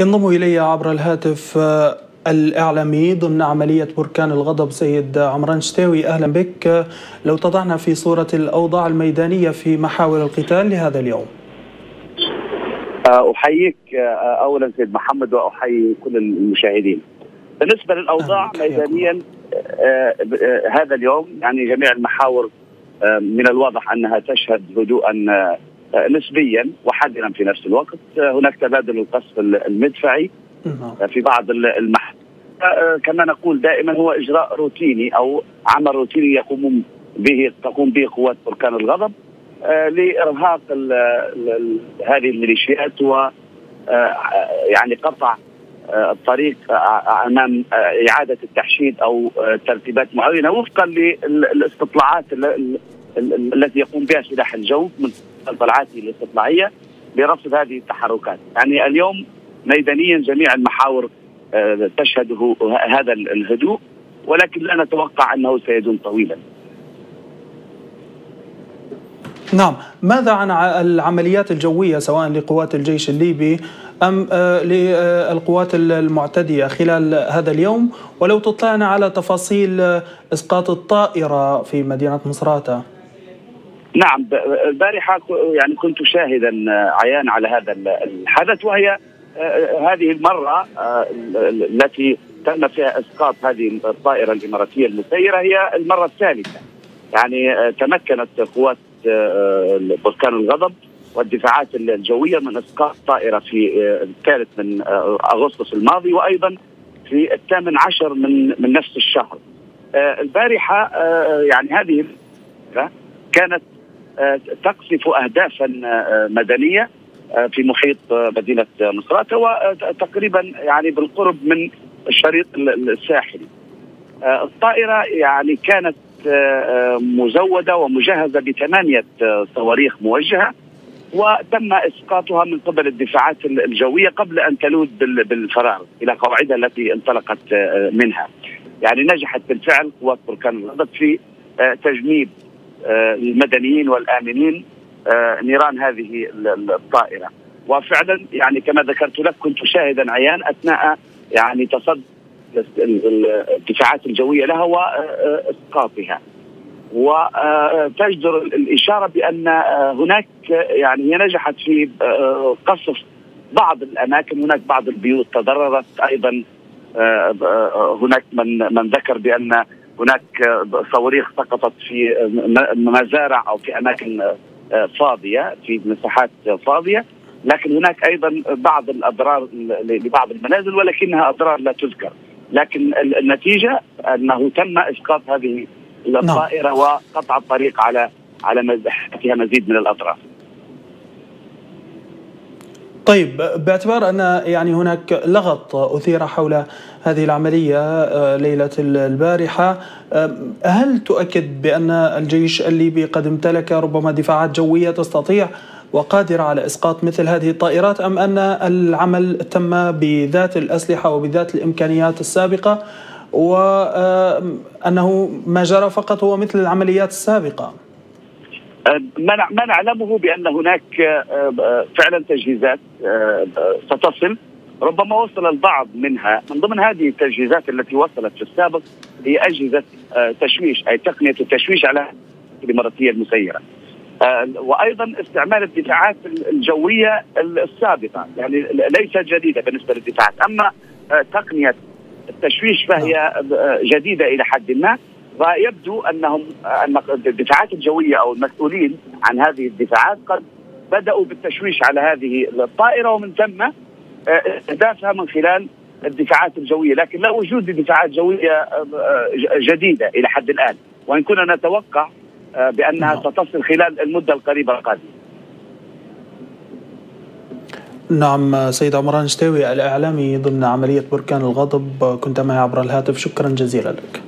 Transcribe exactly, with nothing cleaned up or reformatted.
ينضم إلي عبر الهاتف الإعلامي ضمن عملية بركان الغضب سيد عمران اشتيوي. أهلا بك. لو تضعنا في صورة الأوضاع الميدانية في محاور القتال لهذا اليوم. أحييك أولا سيد محمد وأحيي كل المشاهدين. بالنسبة للأوضاع ميدانيا هذا اليوم، يعني جميع المحاور من الواضح أنها تشهد هدوءا نسبيا وحذرا في نفس الوقت. هناك تبادل القصف المدفعي في بعض المحاور، كما نقول دائما هو إجراء روتيني أو عمل روتيني يقوم به تقوم به قوات بركان الغضب لإرهاق هذه الميليشيات و يعني قطع الطريق امام اعاده التحشيد او ترتيبات معينه وفقا للاستطلاعات التي يقوم بها سلاح الجو من طلعاته الاستطلاعيه لرصد هذه التحركات. يعني اليوم ميدانيا جميع المحاور تشهد هذا الهدوء، ولكن لا نتوقع انه سيدوم طويلا. نعم، ماذا عن العمليات الجوية سواء لقوات الجيش الليبي أم للقوات المعتدية خلال هذا اليوم؟ ولو تطلعنا على تفاصيل إسقاط الطائرة في مدينة مصراتة. نعم، البارحة يعني كنت شاهدا عيان على هذا الحدث، وهي هذه المرة التي تم فيها إسقاط هذه الطائرة الإماراتية المسيرة هي المرة الثالثة. يعني تمكنت قوات بركان الغضب والدفاعات الجوية من إسقاط طائرة في الثالث من أغسطس الماضي، وأيضا في الثامن عشر من من نفس الشهر. البارحة يعني هذه كانت تقصف أهدافا مدنية في محيط مدينة مصراتة وتقريبا يعني بالقرب من الشريط الساحلي. الطائرة يعني كانت مزودة ومجهزة بثمانية صواريخ موجهة، وتم إسقاطها من قبل الدفاعات الجوية قبل أن تلوذ بالفرار إلى قواعدها التي انطلقت منها. يعني نجحت بالفعل قوات بركان الغضب في تجنيب المدنيين والآمنين نيران هذه الطائرة. وفعلا يعني كما ذكرت لك كنت شاهدا عيان أثناء يعني تصدي الدفاعات الجوية لها وإسقاطها، وتجدر الإشارة بأن هناك يعني هي نجحت في قصف بعض الأماكن، هناك بعض البيوت تضررت أيضا، هناك من من ذكر بأن هناك صواريخ سقطت في مزارع أو في أماكن فاضية في مساحات فاضية، لكن هناك أيضا بعض الأضرار لبعض المنازل ولكنها أضرار لا تذكر. لكن النتيجة أنه تم إسقاط هذه الطائرة وقطع الطريق على على مزحتها مزيد من الأطراف. طيب، باعتبار أن يعني هناك لغط أثير حول هذه العملية ليلة البارحة، هل تؤكد بأن الجيش الليبي قد امتلك ربما دفاعات جوية تستطيع وقادرة على إسقاط مثل هذه الطائرات، أم أن العمل تم بذات الأسلحة وبذات الإمكانيات السابقة وأنه ما جرى فقط هو مثل العمليات السابقة؟ ما نعلمه بأن هناك فعلا تجهيزات ستصل، ربما وصل البعض منها. من ضمن هذه التجهيزات التي وصلت في السابق هي أجهزة تشويش، أي تقنية التشويش على الإماراتية المسيرة، وايضا استعمال الدفاعات الجويه السابقه، يعني ليست جديده بالنسبه للدفاعات. اما تقنيه التشويش فهي جديده الى حد ما، ويبدو انهم ان الدفاعات الجويه او المسؤولين عن هذه الدفاعات قد بداوا بالتشويش على هذه الطائره ومن ثم اهدافها من خلال الدفاعات الجويه، لكن لا وجود لدفاعات جويه جديده الى حد الان، وان كنا نتوقع بأنها ستصل خلال المدة القريبة القادمة. نعم، سيد عمران اشتيوي الإعلامي ضمن عملية بركان الغضب، كنت معي عبر الهاتف، شكرا جزيلا لك.